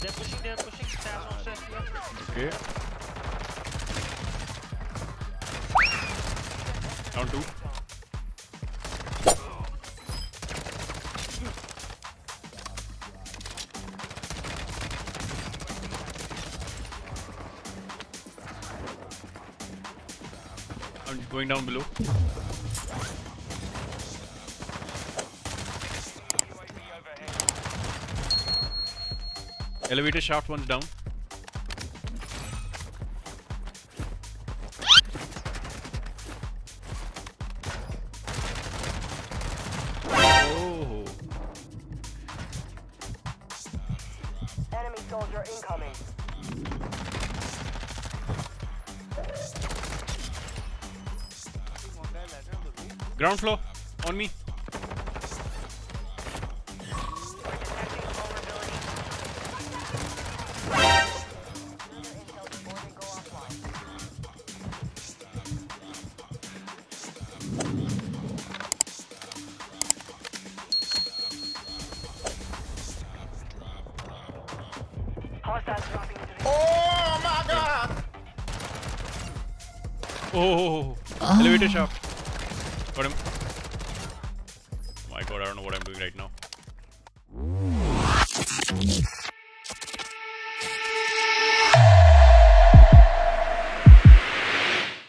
They're pushing stabs on chest here. Okay. Down two. I'm going down below. Elevator shaft one's down. Oh. Enemy soldier incoming. Ground floor on me. Oh my god! Oh, elevator shaft. Got him. Oh my god, I don't know what I'm doing right now.